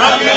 Amen.